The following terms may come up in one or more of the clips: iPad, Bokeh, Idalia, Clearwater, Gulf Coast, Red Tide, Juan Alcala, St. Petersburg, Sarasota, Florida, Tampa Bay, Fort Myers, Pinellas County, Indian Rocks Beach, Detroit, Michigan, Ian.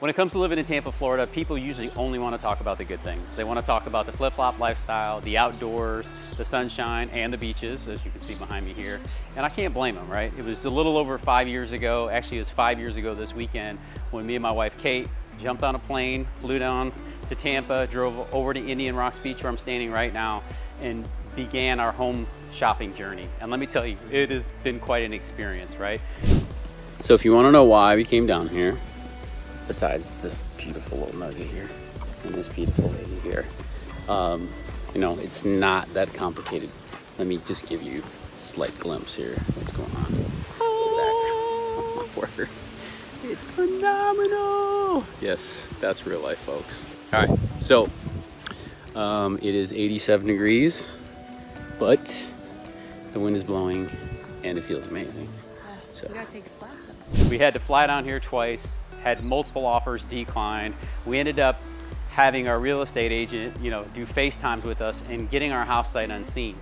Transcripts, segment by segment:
When it comes to living in Tampa, Florida, people usually only want to talk about the good things. They want to talk about the flip-flop lifestyle, the outdoors, the sunshine, and the beaches, as you can see behind me here. And I can't blame them, right? It was a little over 5 years ago, actually it was 5 years ago this weekend, when me and my wife, Kate, jumped on a plane, flew down to Tampa, drove over to Indian Rocks Beach, where I'm standing right now, and began our home shopping journey. And let me tell you, it has been quite an experience, right? So if you want to know why we came down here, besides this beautiful little nugget here and this beautiful lady here, you know, it's not that complicated. Let me just give you a slight glimpse here. What's going on? Look at that. Oh my word. It's phenomenal. Yes, that's real life, folks. All right, so it is 87 degrees, but the wind is blowing and it feels amazing. So we gotta take your flaps off. We had to fly down here twice. Had multiple offers declined. We ended up having our real estate agent, you know, do FaceTimes with us and getting our house sight unseen.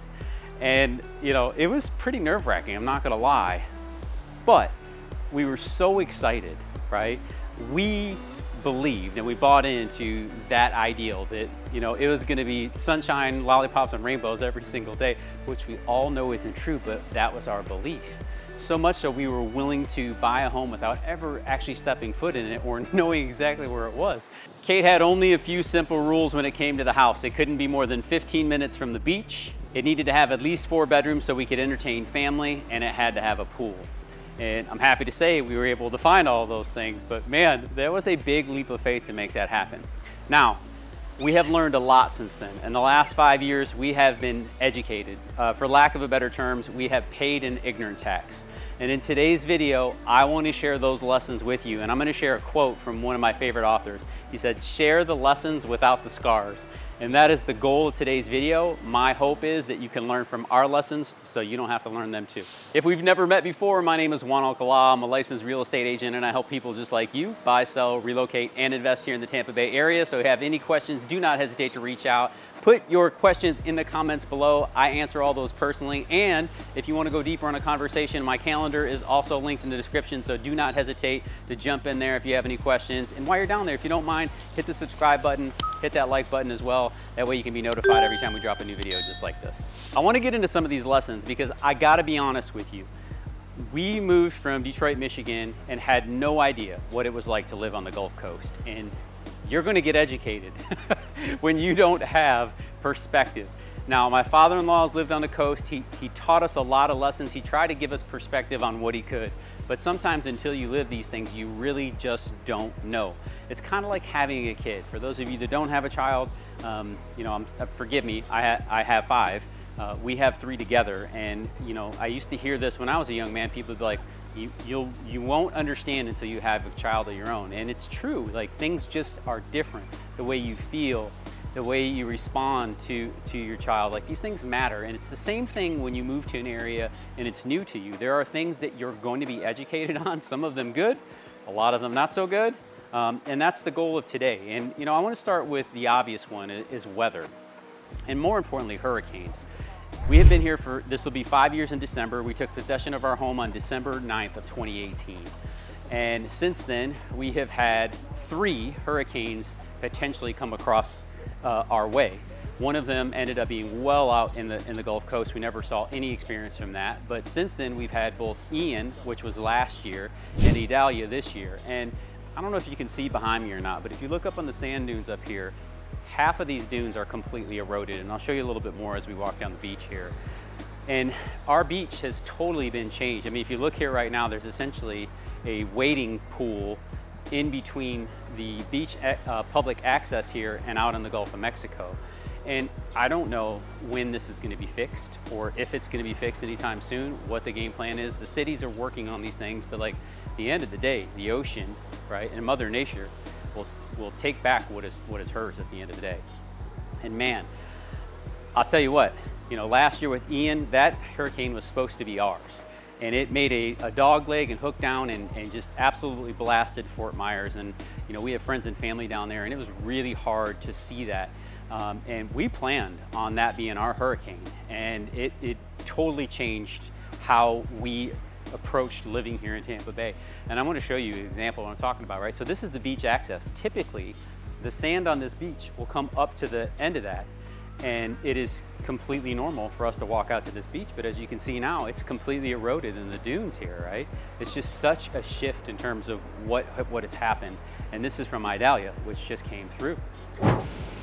And, you know, it was pretty nerve-wracking, I'm not gonna lie. But we were so excited, right? We believed and we bought into that ideal that, you know, it was gonna be sunshine, lollipops, and rainbows every single day, which we all know isn't true, but that was our belief. So much so we were willing to buy a home without ever actually stepping foot in it or knowing exactly where it was. Kate had only a few simple rules when it came to the house. It couldn't be more than 15 minutes from the beach. It needed to have at least 4 bedrooms so we could entertain family, and it had to have a pool. And I'm happy to say we were able to find all those things, but man, there was a big leap of faith to make that happen. Now, we have learned a lot since then. In the last 5 years, we have been educated. For lack of a better terms, we have paid an ignorant tax. And in today's video, I want to share those lessons with you. And I'm going to share a quote from one of my favorite authors. He said, "Share the lessons without the scars." And that is the goal of today's video. My hope is that you can learn from our lessons so you don't have to learn them too. If we've never met before, my name is Juan Alcala. I'm a licensed real estate agent, and I help people just like you buy, sell, relocate, and invest here in the Tampa Bay area. So if you have any questions, do not hesitate to reach out. Put your questions in the comments below. I answer all those personally. And if you want to go deeper on a conversation, my calendar is also linked in the description. So do not hesitate to jump in there if you have any questions. And while you're down there, if you don't mind, hit the subscribe button, hit that like button as well. That way you can be notified every time we drop a new video just like this. I want to get into some of these lessons because I got to be honest with you. We moved from Detroit, Michigan and had no idea what it was like to live on the Gulf Coast. And you're going to get educated when you don't have perspective. Now, my father-in-law has lived on the coast. He taught us a lot of lessons. He tried to give us perspective on what he could. But sometimes until you live these things, you really just don't know. It's kind of like having a kid. For those of you that don't have a child, you know, forgive me, I have 5. We have 3 together. And, you know, I used to hear this when I was a young man. People would be like, you won't understand until you have a child of your own. And it's true, like things just are different. The way you feel, the way you respond to your child, like these things matter. And it's the same thing when you move to an area and it's new to you. There are things that you're going to be educated on, some of them good, a lot of them not so good. And that's the goal of today. And you know, I want to start with the obvious one is weather. And more importantly, hurricanes. We have been here for, this will be 5 years in December. We took possession of our home on December 9th of 2018. And since then, we have had 3 hurricanes potentially come across our way. One of them ended up being well out in the Gulf Coast. We never saw any experience from that. But since then, we've had both Ian, which was last year, and Idalia this year. And I don't know if you can see behind me or not, but if you look up on the sand dunes up here, half of these dunes are completely eroded, and I'll show you a little bit more as we walk down the beach here. And our beach has totally been changed. I mean, if you look here right now, there's essentially a wading pool in between the beach public access here and out in the Gulf of Mexico. And I don't know when this is going to be fixed or if it's going to be fixed anytime soon, what the game plan is. The cities are working on these things, but like at the end of the day, the ocean, right, and Mother Nature We'll take back what is hers at the end of the day. And man, I'll tell you what, you know, last year with Ian, that hurricane was supposed to be ours. And it made a dog leg and hooked down and just absolutely blasted Fort Myers. And, you know, we have friends and family down there, and it was really hard to see that. And we planned on that being our hurricane. And it totally changed how we approached living here in Tampa Bay. And I want to show you an example of what I'm talking about, right? So this is the beach access. Typically, the sand on this beach will come up to the end of that, and it is completely normal for us to walk out to this beach, but as you can see now, it's completely eroded in the dunes here, right? It's just such a shift in terms of what has happened. And this is from Idalia, which just came through.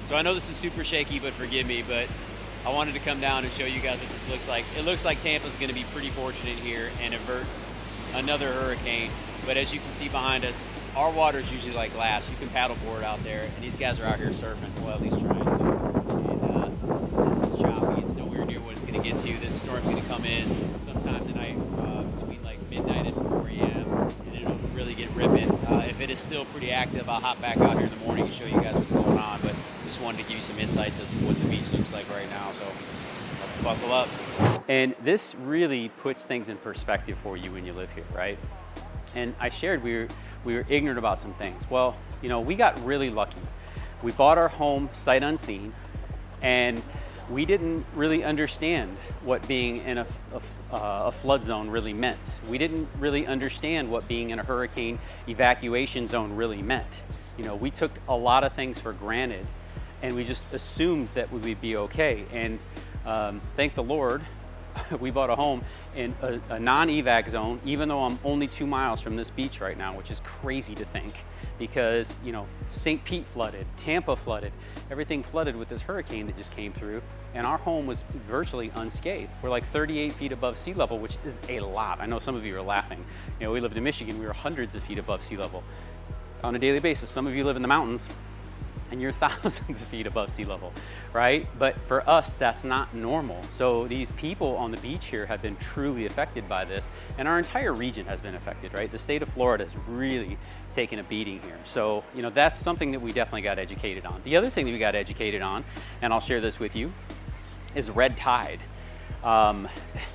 So I know this is super shaky, but forgive me, but I wanted to come down and show you guys what this looks like. It looks like Tampa's gonna be pretty fortunate here and avert another hurricane, but as you can see behind us, our water is usually like glass. You can paddleboard out there, and these guys are out here surfing, well, at least trying to. Get to this storm's going to come in sometime tonight between like midnight and 4 a.m. and it'll really get ripping. If it is still pretty active, I'll hop back out here in the morning and show you guys what's going on. But just wanted to give you some insights as to what the beach looks like right now. So let's buckle up. And this really puts things in perspective for you when you live here, right? And I shared we were ignorant about some things. Well, you know, we got really lucky. We bought our home sight unseen, and we didn't really understand what being in a flood zone really meant. We didn't really understand what being in a hurricane evacuation zone really meant. You know, we took a lot of things for granted, and we just assumed that we would be okay. And thank the Lord, we bought a home in a non-evac zone, even though I'm only 2 miles from this beach right now, which is crazy to think, because, you know, St. Pete flooded, Tampa flooded, everything flooded with this hurricane that just came through, and our home was virtually unscathed. We're like 38 feet above sea level, which is a lot. I know some of you are laughing. You know, we lived in Michigan, we were hundreds of feet above sea level on a daily basis. Some of you live in the mountains, and you're thousands of feet above sea level, right? But for us, that's not normal. So these people on the beach here have been truly affected by this, and our entire region has been affected, right? The state of Florida has really taken a beating here. So, you know, that's something that we definitely got educated on. The other thing that we got educated on, and I'll share this with you, is red tide.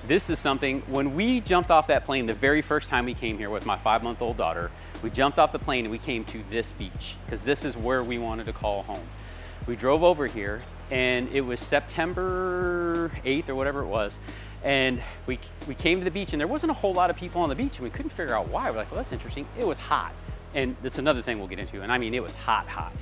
This is something, when we jumped off that plane the very first time we came here with my 5-month-old daughter, we jumped off the plane and we came to this beach because this is where we wanted to call home. We drove over here, and it was September 8th or whatever it was, and we came to the beach, and there wasn't a whole lot of people on the beach, and we couldn't figure out why. We're like, well, that's interesting. It was hot, and that's another thing we'll get into, and I mean, it was hot, hot.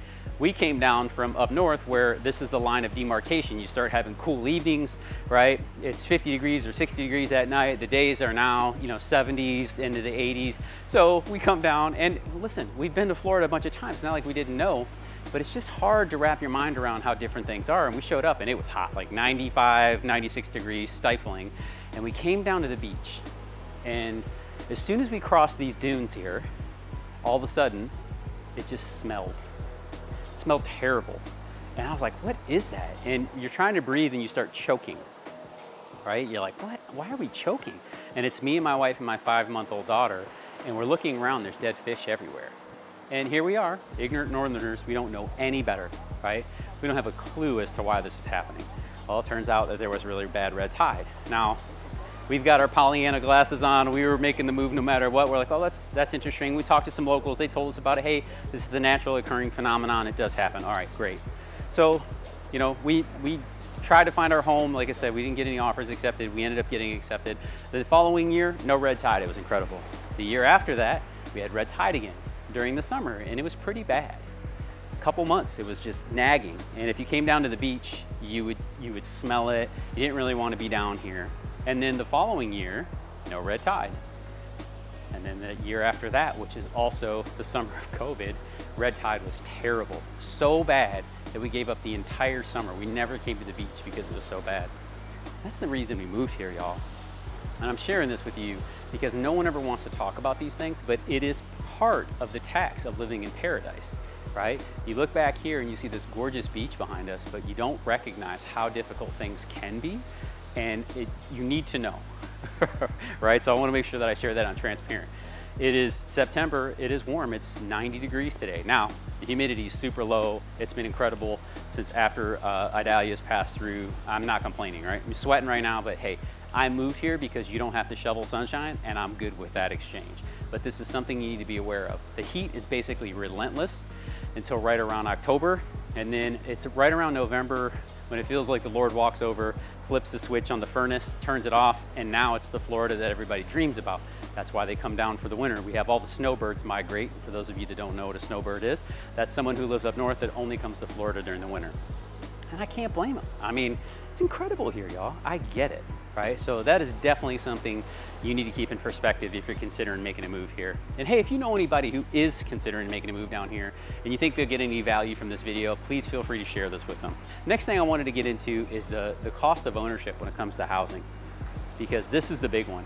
We came down from up north where this is the line of demarcation. You start having cool evenings, right? It's 50 degrees or 60 degrees at night. The days are now, you know, 70s into the 80s. So we come down, and listen, we've been to Florida a bunch of times. It's not like we didn't know, but it's just hard to wrap your mind around how different things are. And we showed up, and it was hot, like 95, 96 degrees, stifling. And we came down to the beach. And as soon as we crossed these dunes here, all of a sudden, it just smelled. It smelled terrible. And I was like, what is that? And you're trying to breathe and you start choking, right? You're like, what? Why are we choking? And it's me and my wife and my 5-month-old daughter, and we're looking around, there's dead fish everywhere. And here we are, ignorant northerners, we don't know any better, right? We don't have a clue as to why this is happening. Well, it turns out that there was really bad red tide. Now, we've got our Pollyanna glasses on. We were making the move no matter what. We're like, oh, that's interesting. We talked to some locals. They told us about it. Hey, this is a natural occurring phenomenon. It does happen. All right, great. So, you know, we tried to find our home. Like I said, we didn't get any offers accepted. We ended up getting accepted. The following year, no red tide. It was incredible. The year after that, we had red tide again during the summer, and it was pretty bad. Couple months, it was just nagging. And if you came down to the beach, you would smell it. You didn't really want to be down here. And then the following year, no red tide. And then the year after that, which is also the summer of COVID, red tide was terrible. So bad that we gave up the entire summer. We never came to the beach because it was so bad. That's the reason we moved here, y'all. And I'm sharing this with you because no one ever wants to talk about these things, but it is part of the tax of living in paradise, right? You look back here and you see this gorgeous beach behind us, but you don't recognize how difficult things can be. And you need to know, right? So I want to make sure that I share that I'm transparent. It is September, it is warm, it's 90 degrees today. Now, the humidity is super low. It's been incredible since after Idalia's passed through. I'm not complaining, right? I'm sweating right now, but hey, I moved here because you don't have to shovel sunshine, and I'm good with that exchange. But this is something you need to be aware of. The heat is basically relentless until right around October, and then it's right around November when it feels like the Lord walks over, flips the switch on the furnace, turns it off, and now it's the Florida that everybody dreams about. That's why they come down for the winter. We have all the snowbirds migrate. For those of you that don't know what a snowbird is, that's someone who lives up north that only comes to Florida during the winter. And I can't blame them. I mean, it's incredible here, y'all. I get it, right? So that is definitely something you need to keep in perspective if you're considering making a move here. And hey, if you know anybody who is considering making a move down here and you think they'll get any value from this video, please feel free to share this with them. Next thing I wanted to get into is the cost of ownership when it comes to housing, because this is the big one.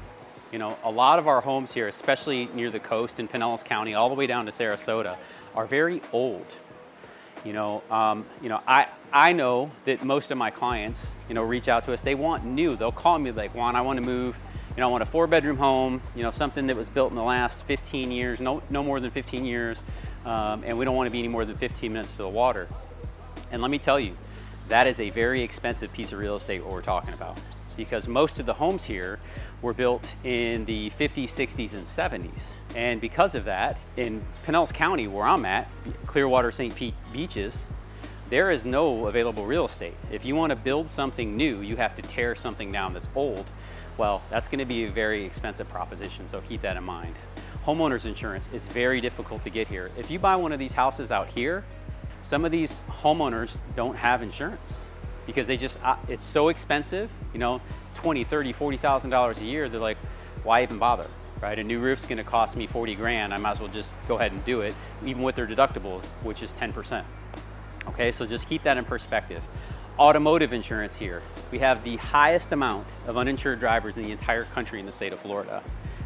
You know, a lot of our homes here, especially near the coast in Pinellas County, all the way down to Sarasota, are very old. I know that most of my clients, reach out to us. They want new. They'll call me like, Juan, I want to move. I want a 4-bedroom home, something that was built in the last 15 years, no more than 15 years. And we don't want to be any more than 15 minutes to the water. And let me tell you, that is a very expensive piece of real estate, what we're talking about, because most of the homes here were built in the 50s, 60s, and 70s. And because of that, in Pinellas County, where I'm at, Clearwater, St. Pete beaches, there is no available real estate. If you want to build something new, you have to tear something down that's old. Well, that's going to be a very expensive proposition, so keep that in mind. Homeowners insurance is very difficult to get here. If you buy one of these houses out here, some of these homeowners don't have insurance, because they just, it's so expensive, $20,000, $30,000, $40,000 a year. They're like, why even bother, right? A new roof's gonna cost me 40 grand. I might as well just go ahead and do it, even with their deductibles, which is 10%. Okay, so just keep that in perspective. Automotive insurance here. We have the highest amount of uninsured drivers in the entire country in the state of Florida,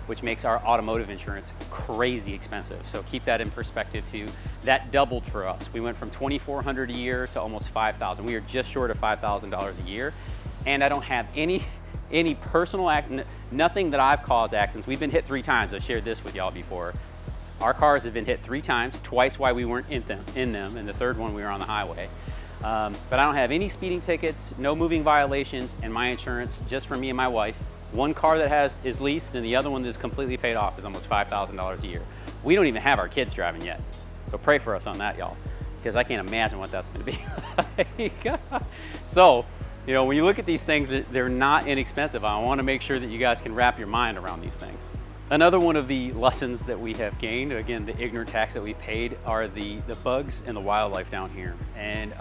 which makes our automotive insurance crazy expensive. So keep that in perspective too. That doubled for us. We went from $2,400 a year to almost $5,000. We are just short of $5,000 a year. And I don't have any personal accident, nothing that I've caused accidents. We've been hit 3 times. I've shared this with y'all before. Our cars have been hit 3 times, twice while we weren't in them, and the third one we were on the highway. But I don't have any speeding tickets, no moving violations, and my insurance, just for me and my wife, one car that is leased and the other one that is completely paid off, is almost $5,000 a year. We don't even have our kids driving yet. So pray for us on that, y'all, because I can't imagine what that's gonna be like. So, when you look at these things, they're not inexpensive. I wanna make sure that you guys can wrap your mind around these things. Another one of the lessons that we have gained, again, the ignorant tax that we paid, are the bugs and the wildlife down here. And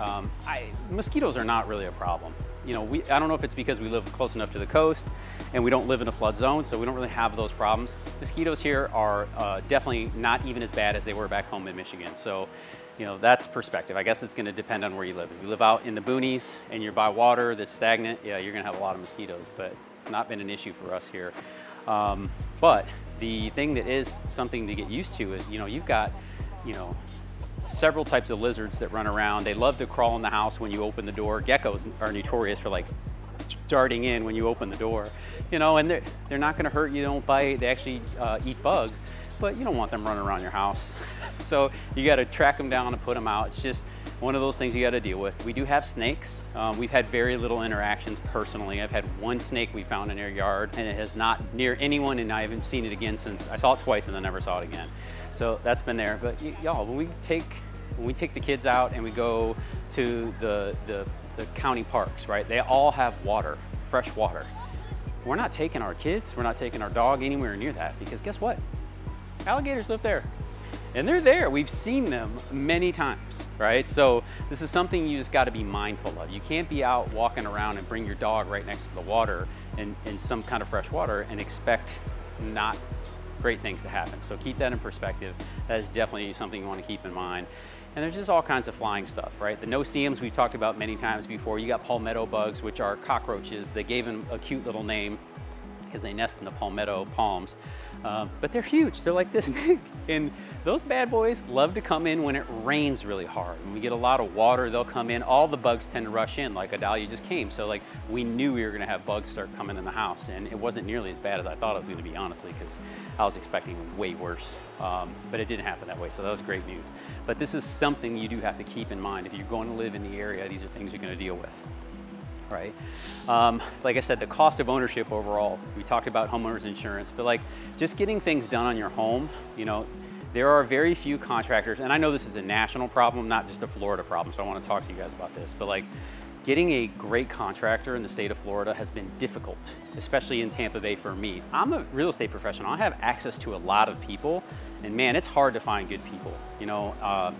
mosquitoes are not really a problem. I don't know if it's because we live close enough to the coast and we don't live in a flood zone, so we don't really have those problems. Mosquitoes here are definitely not even as bad as they were back home in Michigan. So, that's perspective. I guess it's gonna depend on where you live. If you live out in the boonies and you're by water that's stagnant, yeah, you're gonna have a lot of mosquitoes, but not been an issue for us here. But the thing that is something to get used to is, you've got, several types of lizards that run around. They love to crawl in the house when you open the door. Geckos are notorious for darting in when you open the door, and they're not gonna hurt you, they don't bite, they actually eat bugs, but you don't want them running around your house. So you gotta track them down and put them out. It's just one of those things you gotta deal with. We do have snakes. We've had very little interactions personally. I've had one snake we found in our yard, and it has not near anyone, and I haven't seen it again since. I saw it twice and then never saw it again. So that's been there. But y'all, when we take the kids out and we go to the county parks, right? They all have water, fresh water. We're not taking our kids, we're not taking our dog anywhere near that, because guess what? Alligators live there. And they're there, we've seen them many times, right? So this is something you just gotta be mindful of. You can't be out walking around and bring your dog right next to the water and some kind of fresh water and expect not great things to happen. So keep that in perspective. That is definitely something you wanna keep in mind. And there's just all kinds of flying stuff, right? The no-see-ums we've talked about many times before. You got palmetto bugs, which are cockroaches. They gave them a cute little name, because they nest in the palmetto palms. But they're huge, they're like this big. And those bad boys love to come in when it rains really hard. When we get a lot of water, they'll come in. All the bugs tend to rush in, like Idalia just came. So we knew we were gonna have bugs start coming in the house, and it wasn't nearly as bad as I thought it was gonna be, honestly, because I was expecting way worse. But it didn't happen that way, so that was great news. But this is something you do have to keep in mind. If you're going to live in the area, these are things you're gonna deal with. Right? Like I said, the cost of ownership overall, we talked about homeowners insurance, but just getting things done on your home, there are very few contractors, and I know this is a national problem, not just a Florida problem, so I want to talk to you guys about this, but Getting a great contractor in the state of Florida has been difficult, especially in Tampa Bay for me. I'm a real estate professional. I have access to a lot of people, and man, it's hard to find good people. You know,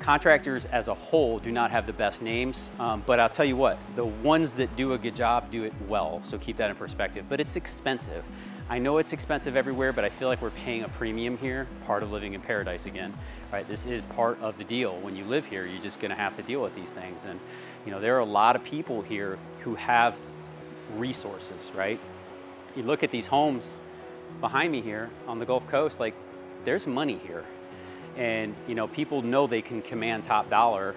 contractors as a whole do not have the best names, but I'll tell you what, the ones that do a good job do it well, so keep that in perspective. But it's expensive. I know it's expensive everywhere, but I feel like we're paying a premium here, part of living in paradise again, right? This is part of the deal. When you live here, you're just gonna have to deal with these things. And you know, there are a lot of people here who have resources, right? You look at these homes behind me here on the Gulf Coast, like there's money here. And you know, people know they can command top dollar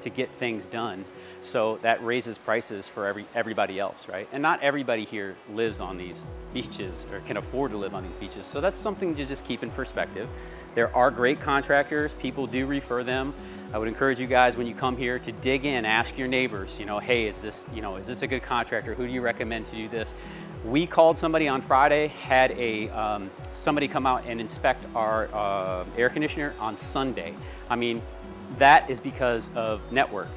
to get things done. So that raises prices for everybody else, right? And not everybody here lives on these beaches or can afford to live on these beaches. So that's something to just keep in perspective. There are great contractors, people do refer them. I would encourage you guys when you come here to dig in, ask your neighbors, you know, hey, is this a good contractor? Who do you recommend to do this? We called somebody on Friday, had a somebody come out and inspect our air conditioner on Sunday. I mean, that is because of network,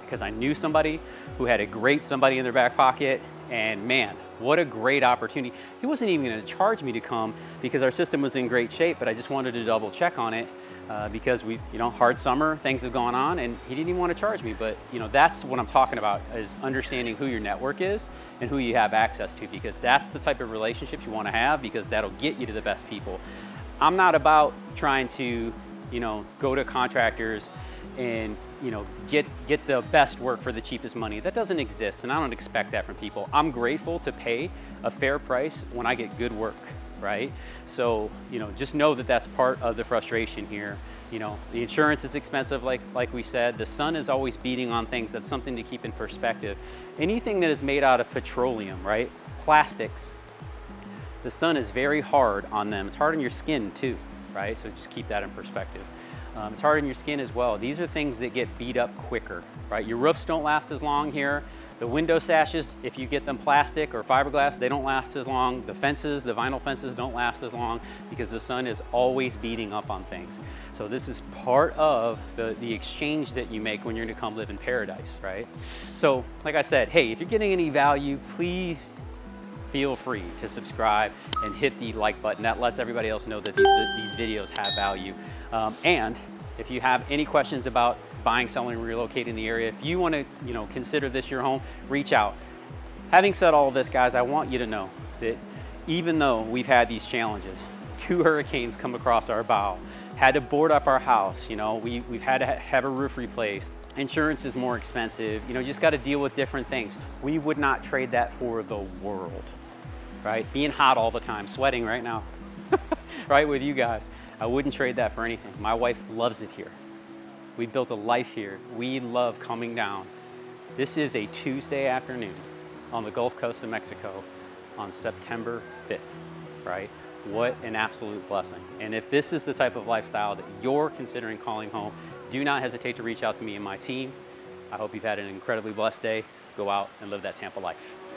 because I knew somebody who had a great somebody in their back pocket, and man, what a great opportunity. He wasn't even gonna charge me to come because our system was in great shape, but I just wanted to double check on it because we, you know, hard summer, things have gone on, and he didn't even wanna charge me. But you know, that's what I'm talking about, is understanding who your network is and who you have access to, because that's the type of relationships you wanna have, because that'll get you to the best people. I'm not about trying to, you know, go to contractors and, you know, get the best work for the cheapest money. That doesn't exist, and I don't expect that from people. I'm grateful to pay a fair price when I get good work, right? So, you know, just know that that's part of the frustration here. You know, the insurance is expensive, like we said. The sun is always beating on things. That's something to keep in perspective. Anything that is made out of petroleum, right? Plastics, the sun is very hard on them. It's hard on your skin too, right? So just keep that in perspective. It's hard on your skin as well. These are things that get beat up quicker, right? Your roofs don't last as long here. The window sashes, if you get them plastic or fiberglass, they don't last as long. The fences, the vinyl fences don't last as long because the sun is always beating up on things. So this is part of the exchange that you make when you're gonna come live in paradise, right? So like I said, hey, if you're getting any value, please feel free to subscribe and hit the like button. That lets everybody else know that these videos have value. And if you have any questions about buying, selling, relocating the area, if you want to, you know, consider this your home, reach out. Having said all of this, guys, I want you to know that even though we've had these challenges, 2 hurricanes come across our bow, had to board up our house, you know, we've had to have a roof replaced, insurance is more expensive, you know, you just got to deal with different things. We would not trade that for the world, right? Being hot all the time, sweating right now, right, with you guys. I wouldn't trade that for anything. My wife loves it here. We built a life here. We love coming down. This is a Tuesday afternoon on the Gulf Coast of Mexico on September 5th, right? What an absolute blessing. And if this is the type of lifestyle that you're considering calling home, do not hesitate to reach out to me and my team. I hope you've had an incredibly blessed day. Go out and live that Tampa life.